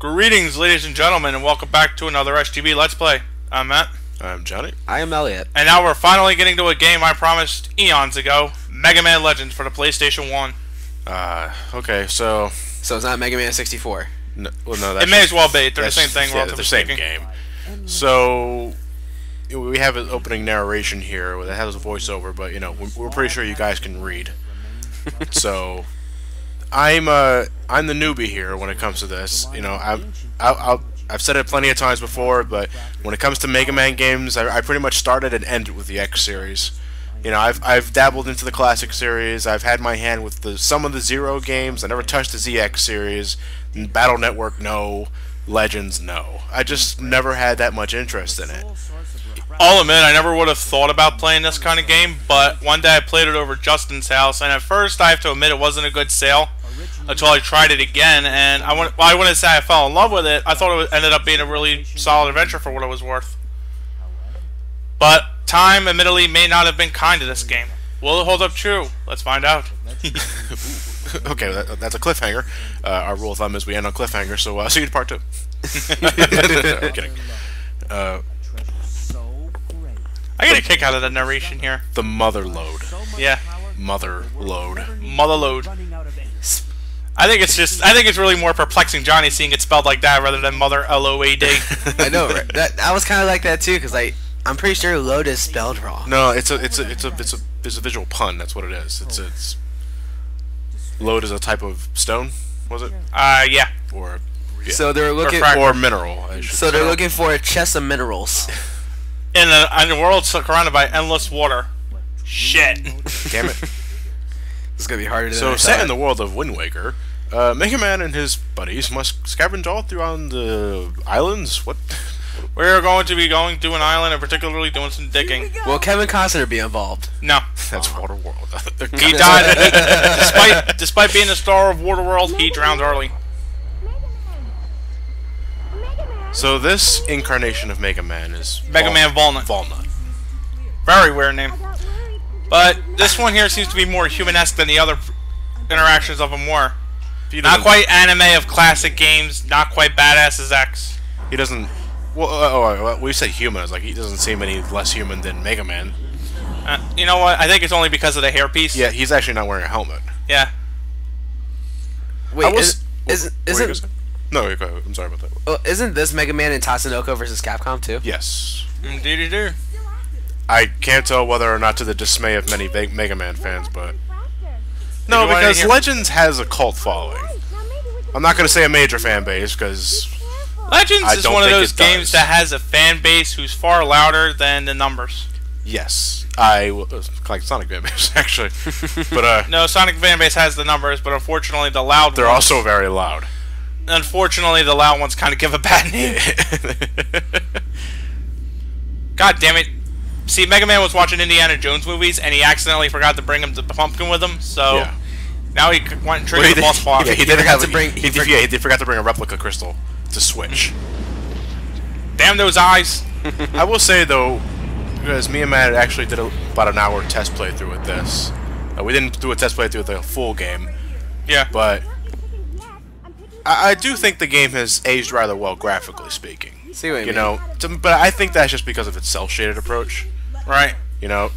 Greetings, ladies and gentlemen, and welcome back to another SGB Let's Play. I'm Matt. I'm Johnny. I am Elliot. And now we're finally getting to a game I promised eons ago, Mega Man Legends for the PlayStation 1. Okay, so it's not Mega Man 64? No, well, no, that's... It may as well be. They're the same thing, relatively speaking. They're the same game. So, we have an opening narration here that has a voiceover, but, you know, we're pretty sure you guys can read. So... I'm the newbie here when it comes to this. You know, I've said it plenty of times before, but when it comes to Mega Man games, I pretty much started and ended with the X series. You know, I've dabbled into the classic series. I've had my hand with some of the Zero games. I never touched the ZX series. Battle Network, no. Legends, no. I just never had that much interest in it. I'll admit, I never would have thought about playing this kind of game, but one day I played it over Justin's house, and at first I have to admit it wasn't a good sale until I tried it again, and I wouldn't say I fell in love with it. I thought it ended up being a really solid adventure for what it was worth. But time, admittedly, may not have been kind to this game. Will it hold up true? Let's find out. Okay, that's a cliffhanger. Our rule of thumb is we end on cliffhanger, so I'll see you in part 2. I'm kidding. I get a kick out of the narration here. The Mother Lode. Yeah. Mother Lode. Mother Lode. I think it's really more perplexing, Johnny, seeing it spelled like that rather than Mother L-O-A-D. I know, right? I was kind of like that too, because I'm pretty sure Lode is spelled wrong. No, it's a visual pun. That's what it is. It's Lode is a type of stone, was it? Yeah. Or yeah. So they're looking or mineral. So they're looking for a chest of minerals. In a world surrounded by endless water. Shit. Damn it. This is gonna be harder. So set in the world of Wind Waker, Mega Man and his buddies must scavenge all throughout the islands. What? We're going to be going to an island and particularly doing some digging. Will Kevin Costner be involved? No. That's Waterworld. He died. despite being a star of Waterworld, he drowned early. So this incarnation of Mega Man is... Mega Man Volnutt. Volnutt. Very weird name. But this one here seems to be more human-esque than the other interactions of him were. Not quite anime of classic games, not quite badass as X. He doesn't... Well, we say human. It's like he doesn't seem any less human than Mega Man. You know what? I think it's only because of the hairpiece. Yeah, he's actually not wearing a helmet. Yeah. Wait, isn't... No, go ahead. I'm sorry about that. Well, isn't this Mega Man and Tatsunoko vs. Capcom too? Yes. Indeed. I can't tell whether or not to the dismay of many Mega Man fans, but... No, because Legends has a cult following. I'm not going to say a major fan base, because... Legends is one of those games that has a fan base who's far louder than the numbers. Yes. Like Sonic fan base, actually. But, no, Sonic fan base has the numbers, but unfortunately the loud ones... They're also very loud. Unfortunately, the loud ones kind of give a bad name. God damn it. See, Mega Man was watching Indiana Jones movies, and he accidentally forgot to bring him the pumpkin with him, so... Yeah. Now he went and triggered the boss block. Yeah, he forgot to bring a replica crystal to Switch. Damn those eyes! I will say, though, because me and Matt actually did about an hour test playthrough with this. We didn't do a test playthrough with the full game. Yeah. But... I do think the game has aged rather well, graphically speaking. See what you mean. Know, but I think that's just because of its cel-shaded approach, right? You know,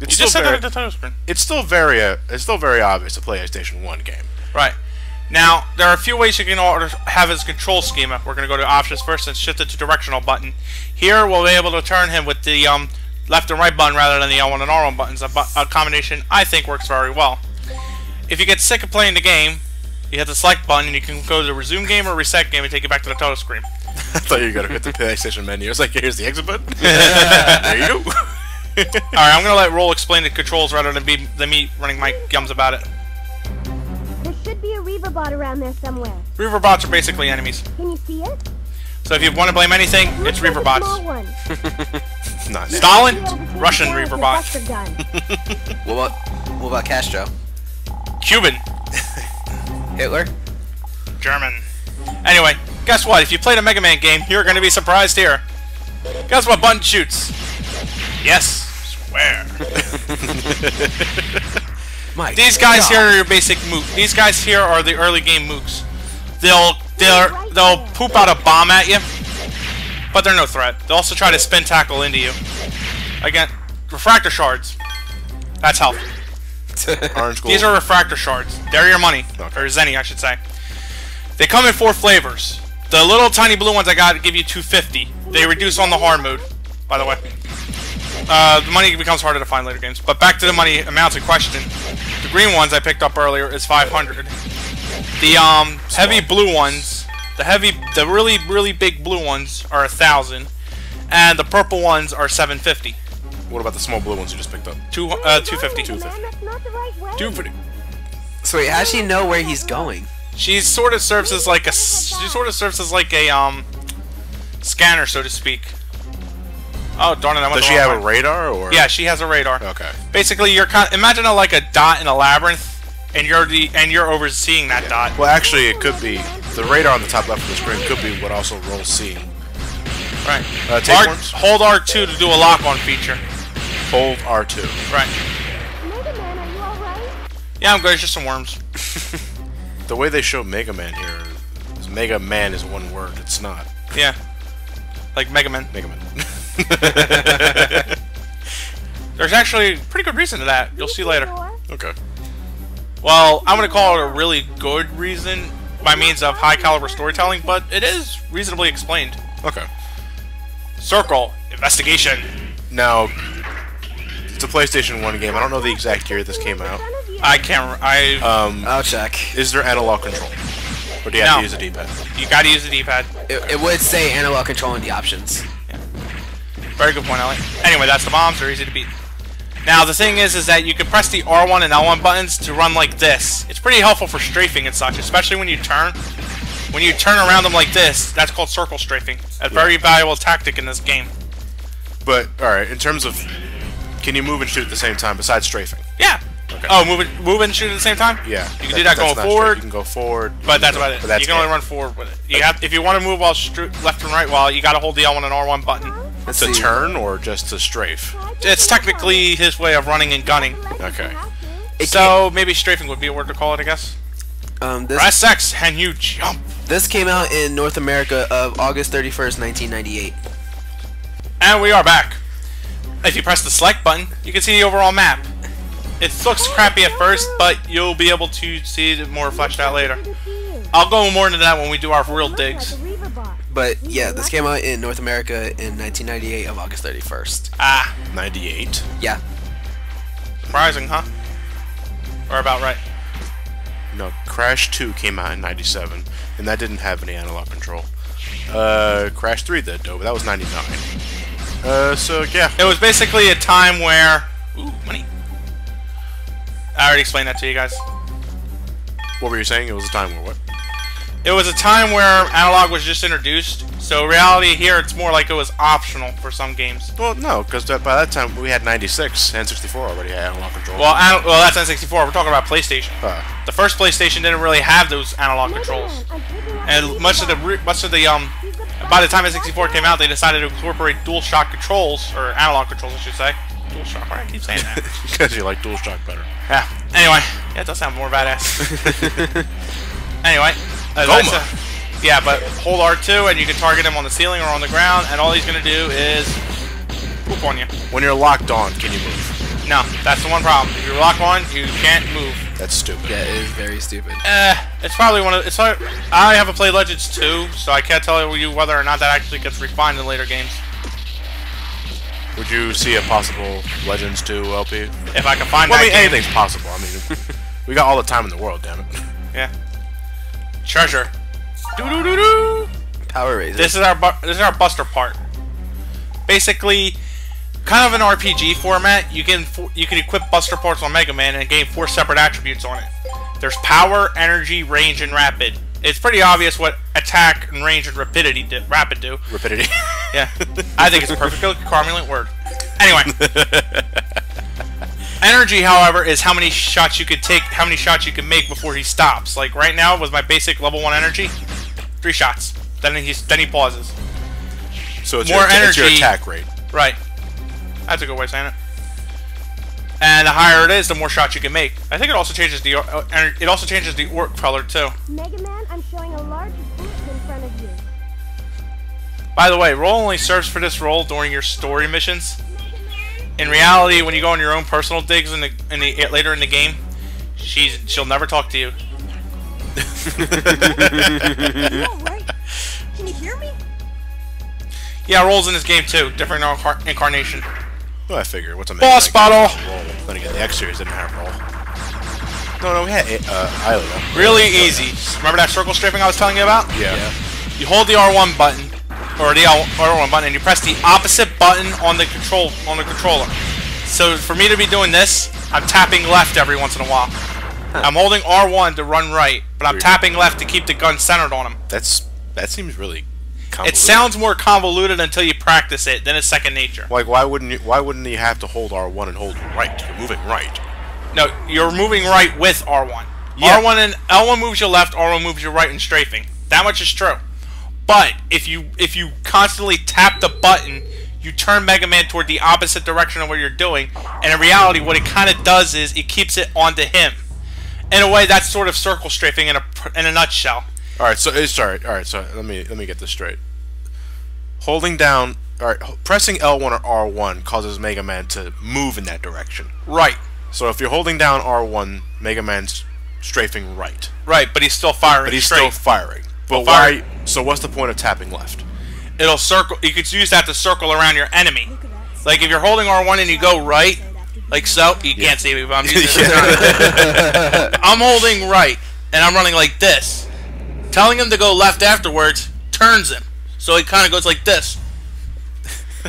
it's still very, it's still very obvious a PlayStation 1 game, right? Now there are a few ways you can have his control schema. We're going to go to options first and shift it to directional button. Here we'll be able to turn him with the left and right button rather than the L1 and R1 buttons. A combination I think works very well. If you get sick of playing the game, you hit the select button, and you can go to the resume game or reset game and take it back to the title screen. I thought you were going to hit the PlayStation menu. It's like, here's the exit button. There you go. Alright, I'm going to let Roll explain the controls rather than me running my gums about it. There should be a Reaverbot around there somewhere. Reaverbots are basically enemies. Can you see it? So if you want to blame anything, it's Reaverbots. Nice. Stalin? Russian Reaverbot. What about Castro? Cuban. Hitler? German. Anyway, guess what? If you played a Mega Man game, you're going to be surprised here. Guess what button shoots? Yes. Square. These guys here are your basic mooks. These guys here are the early game mooks. They'll They'll poop out a bomb at you, but they're no threat. They'll also try to spin tackle into you. Again, refractor shards. That's health. Orange gold. These are refractor shards. They're your money. Okay. Or Zenny, I should say. They come in 4 flavors. The little tiny blue ones I got give you 250. They reduce on the hard mode, by the way. The money becomes harder to find later games. But back to the money amounts in question. The green ones I picked up earlier is 500. The heavy blue ones, the really big blue ones are 1,000, and the purple ones are 750. What about the small blue ones you just picked up? 250. 250. 250. So wait, how does she know where he's going? She sort of serves as like a scanner, so to speak. Oh darn it! I went Does she have a radar or? Yeah, she has a radar. Okay. Basically, you're kind of, imagine like a dot in a labyrinth, and you're overseeing that dot. Well, actually, it could be the radar on the top left of the screen could be what also Roll C. Right. Hold R2 to do a lock-on feature. Hold R2. Right. Mega Man, are you alright? Yeah, I'm good. It's just some worms. The way they show Mega Man here is Mega Man is one word. It's not. Yeah. Like Mega Man. Mega Man. There's actually pretty good reason to that. You'll see later. Okay. Well, I'm going to call it a really good reason by means of high-caliber storytelling, but it is reasonably explained. Okay. Circle. Investigation. Now, it's a PlayStation 1 game. I don't know the exact year this came out. I can't... I'll check. Is there analog control? Or do you have to use a D-pad? You gotta use a D-pad. It would say analog control in the options. Yeah. Very good point, Ellie. Anyway, that's the bombs. They're easy to beat. Now, the thing is that you can press the R1 and L1 buttons to run like this. It's pretty helpful for strafing and such, especially when you turn. When you turn around them like this, that's called circle strafing. A very valuable tactic in this game. But, alright, in terms of... Can you move and shoot at the same time besides strafing? Yeah. Okay. Oh, move and shoot at the same time? Yeah. You can do that going forward. You can go forward. But that's about it. But that's you can only run forward with it. You have, if you want to move while left and right, you got to hold the L1 and R1 button. It's a turn or just to strafe? It's technically his way of running and gunning. Okay. So maybe strafing would be a word to call it, I guess. Press X and you jump. This came out in North America of August 31st, 1998. And we are back. If you press the select button, you can see the overall map. It looks crappy at first, but you'll be able to see it more fleshed out later. I'll go more into that when we do our real digs. But yeah, this came out in North America in 1998 of August 31st. Ah. 98? Yeah. Surprising, huh? Or about right. No, Crash 2 came out in 97, and that didn't have any analog control. Crash 3 did, though, but that was 99. So yeah. It was basically a time where... Ooh, money. I already explained that to you guys. What were you saying? It was a time where what? It was a time where analog was just introduced. So in reality here, it's more like it was optional for some games. Well, no, because by that time we had 96 and 64 already had analog control. Well, that's N64. We're talking about PlayStation. The first PlayStation didn't really have those analog controls, and by the time N64 came out, they decided to incorporate DualShock controls or analog controls, I should say. DualShock, why do I keep saying that? Because you like DualShock better. Yeah. Anyway, yeah, it does sound more badass. Anyway, yeah, but hold R2 and you can target him on the ceiling or on the ground, and all he's gonna do is poop on you. When you're locked on, can you move? No, that's the one problem. If you're locked on, you can't move. That's stupid. Yeah, it is very stupid. It's probably one of I haven't played Legends 2, so I can't tell you whether or not that actually gets refined in later games. Would you see a possible Legends 2 LP? If I can find that game. Anything's possible. I mean, we got all the time in the world, damn it. Yeah. Treasure. Doo-doo-doo-doo! Power Rangers. This is our Buster part. Basically, kind of an RPG format. You can equip Buster parts on Mega Man and gain 4 separate attributes on it. There's power, energy, range, and rapid. It's pretty obvious what attack and range and rapid do. Rapidity. Yeah. I think it's a perfectly correlated word. Anyway. Energy, however, is how many shots you could take, how many shots you can make before he stops. Like right now with my basic level 1 energy, 3 shots. Then he pauses. So it's your attack rate. Right. That's a good way of saying it. And the higher it is, the more shots you can make. I think it also changes the color too. Mega Man, I'm showing a large blue again. By the way, Roll only serves for this role during your story missions. In reality, when you go on your own personal digs in the later in the game, she'll never talk to you. Are you alright? Can you hear me? Yeah, Roll's in this game too. Different incarnation. Well, I figure. What's a boss battle? Then again, the X series didn't have Roll. No, we had Isla. Really easy. Remember that circle strafing I was telling you about? Yeah. You hold the R1 button. Or the R1 button, and you press the opposite button on the controller. So for me to be doing this, I'm tapping left every once in a while. Huh. I'm holding R1 to run right, but I'm tapping left to keep the gun centered on him. That seems really convoluted. It sounds more convoluted until you practice it, then it's second nature. Like why wouldn't you have to hold R1 and hold right? You're moving right. No, you're moving right with R1. Yeah. R1 and L1 moves you left, R1 moves you right in strafing. That much is true. But if you constantly tap the button, you turn Mega Man toward the opposite direction of what you're doing, and in reality what it kind of does is it keeps it onto him. In a way, that's sort of circle strafing in a nutshell. All right, so let me get this straight. Holding down, all right, pressing L1 or R1 causes Mega Man to move in that direction. Right. So if you're holding down R1, Mega Man's strafing right. Right, but he's still firing. But why? So what's the point of tapping left? It'll circle. You could use that to circle around your enemy. Like if you're holding R1 and you go right, like so. You can't see me, but I'm using it. I'm holding right and I'm running like this. Telling him to go left afterwards turns him, so he kind of goes like this.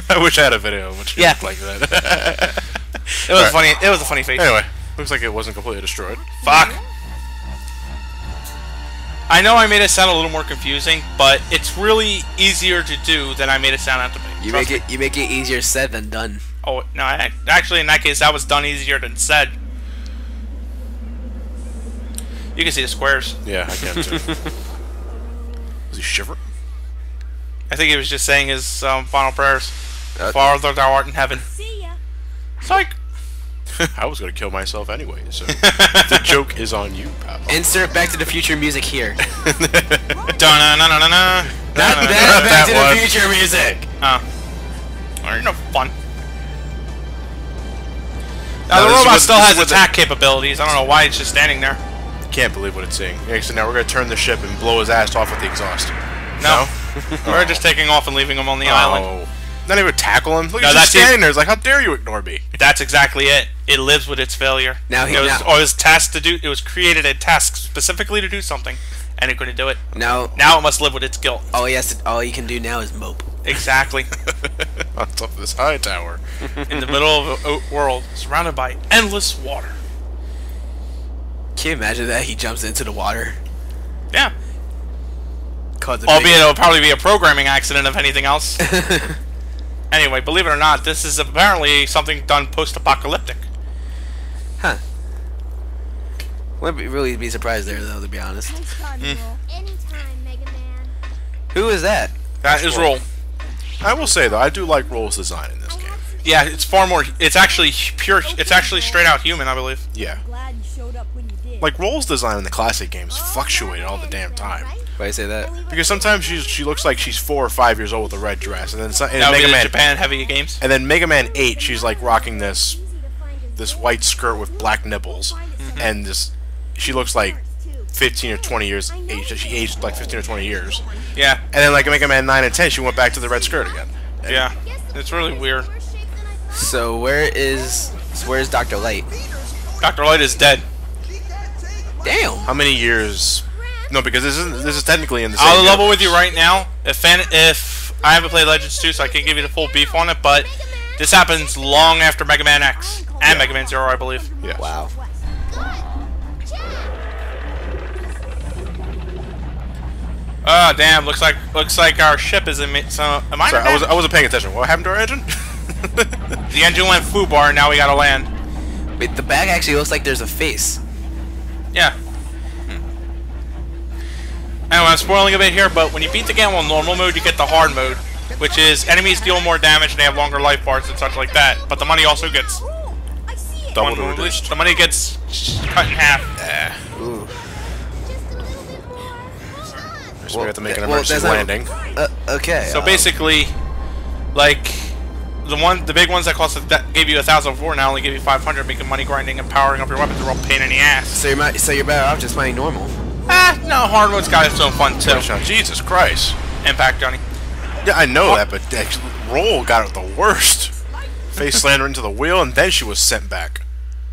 I wish I had a video which looked like that. It was funny. It was a funny face. Anyway, looks like it wasn't completely destroyed. Fuck. I know I made it sound a little more confusing, but it's really easier to do than I made it sound out to be. You make it easier said than done. Oh no! Actually, in that case, that was done easier than said. You can see the squares. Yeah, I can too. Was he shivering? I think he was just saying his final prayers. Father, thou art in heaven. See ya. Psych. I was gonna kill myself anyway, so the joke is on you, pal. Insert Back to the Future music here. Dun-na-na-na-na-na. Back to the Future music. You're no fun. Now the robot still has attack capabilities. I don't know why it's just standing there. Can't believe what it's seeing. Yeah, so now we're gonna turn the ship and blow his ass off with the exhaust. No, we're just taking off and leaving him on the island. Not even tackle him. Look, he's just standing there. It's like, how dare you ignore me? That's exactly it. It lives with its failure. Now it was tasked to do. It was created a task specifically to do something, and it couldn't do it. Now it must live with its guilt. All he can do now is mope. Exactly. On top of this high tower, in the middle of a world, surrounded by endless water. Can you imagine that he jumps into the water? Yeah. Albeit it'll probably be a programming accident if anything else. Anyway, believe it or not, this is apparently something done post-apocalyptic. Huh. Wouldn't really be surprised there, though, to be honest. Anytime, Mega Man. Who is that? That is Roll. I will say though, I do like Roll's design in this game. Yeah, it's far more. It's actually pure. It's actually straight out human, I believe. Yeah. Glad you showed up when you did. Like Roll's design in the classic games fluctuated all the damn time. Why do you say that? Because sometimes she looks like she's 4 or 5 years old with a red dress, and then Mega Man Japan heavy games. And then Mega Man 8, she's like rocking this white skirt with black nipples, and she looks like 15 or 20 years aged. She aged like 15 or 20 years. Yeah. And then like Mega Man 9 and 10, she went back to the red skirt again. And yeah. It's really weird. So where's Dr. Light? Dr. Light is dead. Damn. How many years? No, because this is technically in the same universe. I'll level with you right now. If I haven't played Legends 2, so I can't give you the full beef on it, but this happens long after Mega Man X and Mega Man 0, I believe. Yeah. Wow. Oh damn! Looks like our ship is in minor. Sorry, I wasn't paying attention. What happened to our engine? The engine went foobar, and now we gotta land. Wait, the bag actually looks like there's a face. Yeah. Anyway, I'm spoiling a bit here, but when you beat the game on normal mode, you get the hard mode, which is enemies deal more damage and they have longer life bars and such like that. But the money also gets doubled. The money gets cut in half. So we have to make an emergency landing. Okay. So basically, like the big ones that cost that gave you 1,004 now only give you 500, making money grinding and powering up your weapons are all pain in the ass. So you might, so you're better off just playing normal. Ah, no, hard mode's got its own fun too. Jesus Christ! Impact, Johnny. Yeah, I know that, but actually, Roll got it the worst. Face slammed her into the wheel, and then she was sent back.